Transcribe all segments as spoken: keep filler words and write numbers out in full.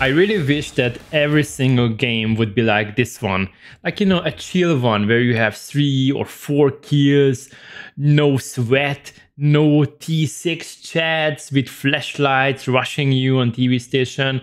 I really wish that every single game would be like this one. Like, you know, a chill one where you have three or four kills, no sweat, no T six chats with flashlights rushing you on T V station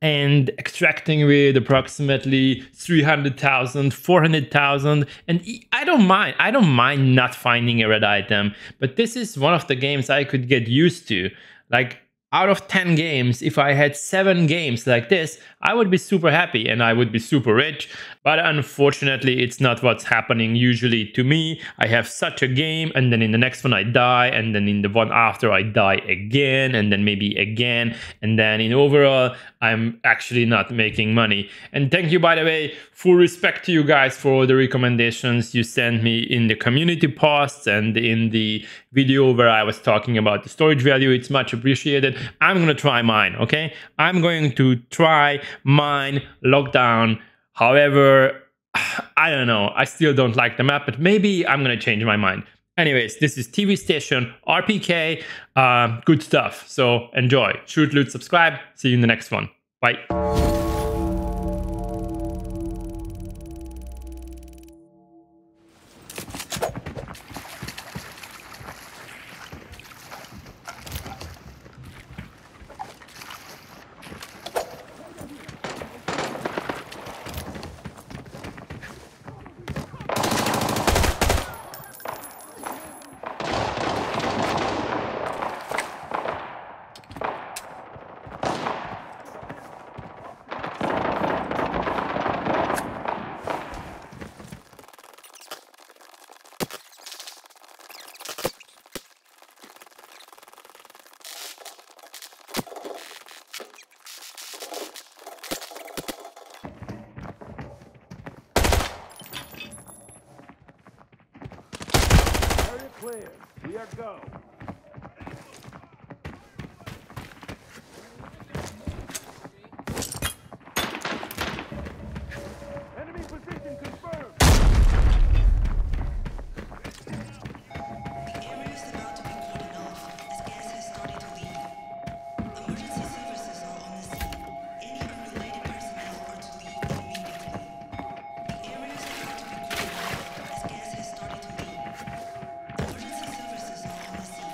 and extracting with approximately three hundred thousand, four hundred thousand. And I don't mind, I don't mind not finding a red item, but this is one of the games I could get used to. Like, out of ten games, if I had seven games like this, I would be super happy and I would be super rich. But unfortunately, it's not what's happening usually to me. I have such a game and then in the next one I die, and then in the one after I die again, and then maybe again. And then in overall, I'm actually not making money. And thank you, by the way, full respect to you guys for all the recommendations you sent me in the community posts and in the video where I was talking about the storage value. It's much appreciated. I'm gonna try mine, okay? I'm going to try mine lockdown. However, I don't know, I still don't like the map, but maybe I'm gonna change my mind. Anyways, this is T V Station R P K, uh, good stuff. So enjoy, shoot, loot, subscribe. See you in the next one, bye. Clear. Here go. Enemy position confirmed. The area is about to be cordoned off as gas has started to leave. Emergency services are on the scene. Any unrelated personnel are to leave immediately. The area is about to be cordoned off as gas has started to leave. Emergency services are on the scene.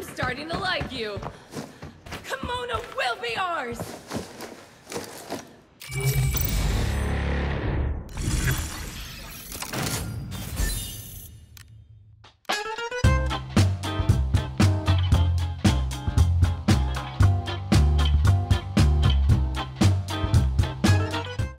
I'm starting to like you. Kimono will be ours!